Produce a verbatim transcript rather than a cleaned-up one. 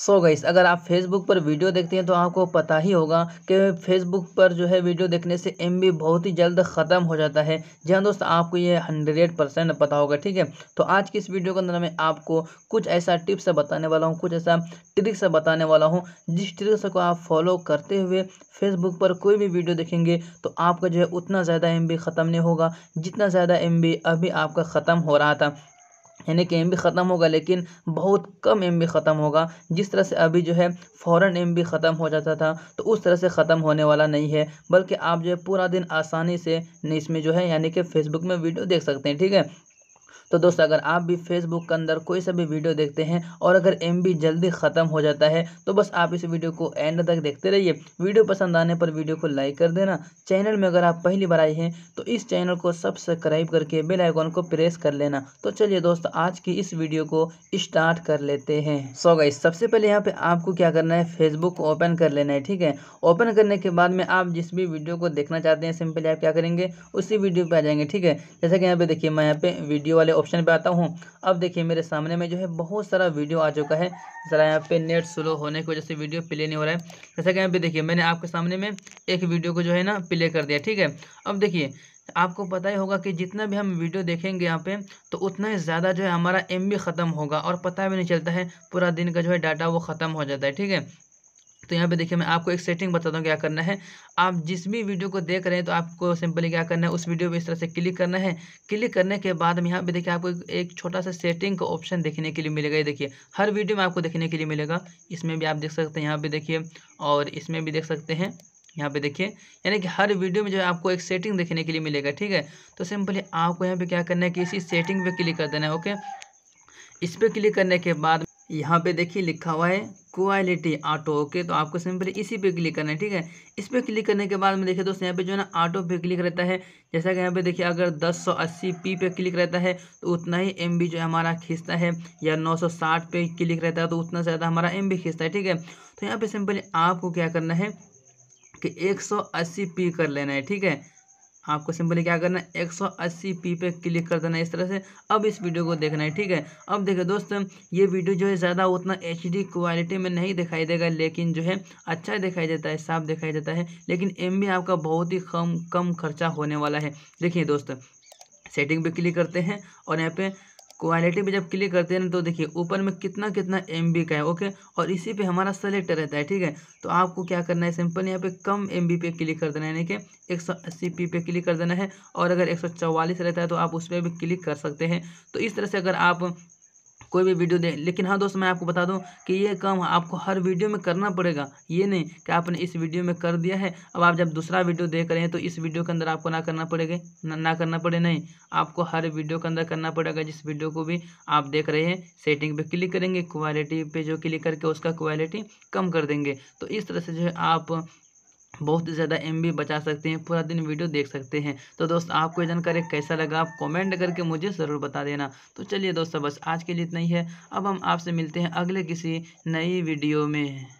So guys, अगर आप Facebook पर वीडियो देखते हैं तो आपको पता ही होगा कि फेसबुक पर जो है वीडियो देखने से एमबी बहुत ही जल्द ख़त्म हो जाता है। जी हाँ दोस्त, आपको ये हंड्रेड परसेंट पता होगा, ठीक है। तो आज की इस वीडियो के अंदर मैं आपको कुछ ऐसा टिप्स बताने वाला हूँ, कुछ ऐसा ट्रिक्स बताने वाला हूँ जिस ट्रिक्स को आप फॉलो करते हुए फेसबुक पर कोई भी वीडियो देखेंगे तो आपका जो है उतना ज़्यादा एमबी ख़त्म नहीं होगा जितना ज़्यादा एमबी अभी आपका ख़त्म हो रहा था। यानी कि एम बी ख़त्म होगा लेकिन बहुत कम एम बी ख़त्म होगा। जिस तरह से अभी जो है फ़ौरन एम बी ख़त्म हो जाता था तो उस तरह से ख़त्म होने वाला नहीं है, बल्कि आप जो है पूरा दिन आसानी से इसमें जो है यानी कि फेसबुक में वीडियो देख सकते हैं, ठीक है। तो दोस्त, अगर आप भी फेसबुक के अंदर कोई सा भी वीडियो देखते हैं और अगर एमबी जल्दी ख़त्म हो जाता है तो बस आप इस वीडियो को एंड तक देखते रहिए। वीडियो पसंद आने पर वीडियो को लाइक कर देना। चैनल में अगर आप पहली बार आए हैं तो इस चैनल को सब्सक्राइब करके बेल आइकॉन को प्रेस कर लेना। तो चलिए दोस्त, आज की इस वीडियो को स्टार्ट कर लेते हैं। सो गाइस, सबसे पहले यहाँ पर आपको क्या करना है, फेसबुक को ओपन कर लेना है, ठीक है। ओपन करने के बाद में आप जिस भी वीडियो को देखना चाहते हैं सिंपली आप क्या करेंगे, उसी वीडियो पर आ जाएंगे, ठीक है। जैसे कि यहाँ पे देखिए, मैं यहाँ पे वीडियो वाले ऑप्शन पे आता हूँ। अब देखिए मेरे सामने में जो है बहुत सारा वीडियो आ चुका है। जरा यहाँ पे नेट स्लो होने की वजह से वीडियो प्ले नहीं हो रहा है। जैसा कि यहाँ पे देखिए मैंने आपके सामने में एक वीडियो को जो है ना प्ले कर दिया, ठीक है। अब देखिए आपको पता ही होगा कि जितना भी हम वीडियो देखेंगे यहाँ पे तो उतना ही ज़्यादा जो है हमारा एम बी ख़त्म होगा और पता भी नहीं चलता है, पूरा दिन का जो है डाटा वो ख़त्म हो जाता है, ठीक है। तो यहाँ पे देखिए मैं आपको एक सेटिंग बताता हूँ क्या करना है। आप जिस भी वीडियो को देख रहे हैं तो आपको सिंपली क्या करना है, उस वीडियो पे इस तरह से क्लिक करना है। क्लिक करने के बाद में यहाँ पे देखिए आपको एक छोटा सा सेटिंग का ऑप्शन देखने के लिए मिलेगा। ये देखिए हर वीडियो में आपको देखने के लिए मिलेगा, इसमें भी आप देख सकते हैं, यहाँ पर देखिए, और इसमें भी देख सकते हैं, यहाँ पे देखिए। यानी कि हर वीडियो में जो है आपको एक सेटिंग देखने के लिए मिलेगा, ठीक है। तो सिंपली आपको यहाँ पर क्या करना है कि इसी सेटिंग पर क्लिक कर देना है, ओके। इस पर क्लिक करने के बाद यहाँ पे देखिए लिखा हुआ है क्वालिटी ऑटो, ओके। तो आपको सिंपली इसी पे क्लिक करना है, ठीक है। इस पे क्लिक करने के बाद में देखिए दोस्तों यहाँ पे जो है ना ऑटो पे क्लिक रहता है। जैसा कि यहाँ पे देखिए अगर टेन एटी पी पे क्लिक रहता है तो उतना ही एमबी जो है हमारा खींचता है, या नाइन सिक्सटी पे क्लिक रहता है तो उतना ज़्यादा हमारा एमबी खींचता है, ठीक है। तो यहाँ पर सिंपली आपको क्या करना है कि वन एटी पी कर लेना है, ठीक है। आपको सिंपली क्या करना है, वन एटी पी पे क्लिक कर देना है इस तरह से। अब इस वीडियो को देखना है, ठीक है। अब देखिए दोस्तों ये वीडियो जो है ज़्यादा उतना एचडी क्वालिटी में नहीं दिखाई देगा, लेकिन जो है अच्छा दिखाई देता है, साफ दिखाई देता है, लेकिन एमबी आपका बहुत ही कम कम खर्चा होने वाला है। देखिए दोस्तों सेटिंग पे क्लिक करते हैं और यहाँ पे क्वालिटी पे जब क्लिक करते हैं ना तो देखिए ऊपर में कितना कितना एमबी का है, ओके। और इसी पे हमारा सेलेक्ट रहता है, ठीक है। तो आपको क्या करना है, सिंपल यहाँ पे कम एमबी पे क्लिक कर देना है, यानी कि वन एटी पी पे क्लिक कर देना है। और अगर वन फोर्टी फोर रहता है तो आप उस पर भी क्लिक कर सकते हैं। तो इस तरह से अगर आप कोई भी वीडियो दें, लेकिन हाँ दोस्त मैं आपको बता दूं कि ये काम आपको हर वीडियो में करना पड़ेगा। ये नहीं कि आपने इस वीडियो में कर दिया है, अब आप जब दूसरा वीडियो देख रहे हैं तो इस वीडियो के अंदर आपको ना करना पड़ेगा, ना, ना करना पड़े। नहीं, आपको हर वीडियो के अंदर करना पड़ेगा। जिस वीडियो को भी आप देख रहे हैं सेटिंग पर क्लिक करेंगे, क्वालिटी पर जो क्लिक करके उसका क्वालिटी कम कर देंगे। तो इस तरह से जो है आप बहुत ज़्यादा एमबी बचा सकते हैं, पूरा दिन वीडियो देख सकते हैं। तो दोस्त आपको ये जानकारी कैसा लगा आप कमेंट करके मुझे ज़रूर बता देना। तो चलिए दोस्तों बस आज के लिए इतना ही है। अब हम आपसे मिलते हैं अगले किसी नई वीडियो में।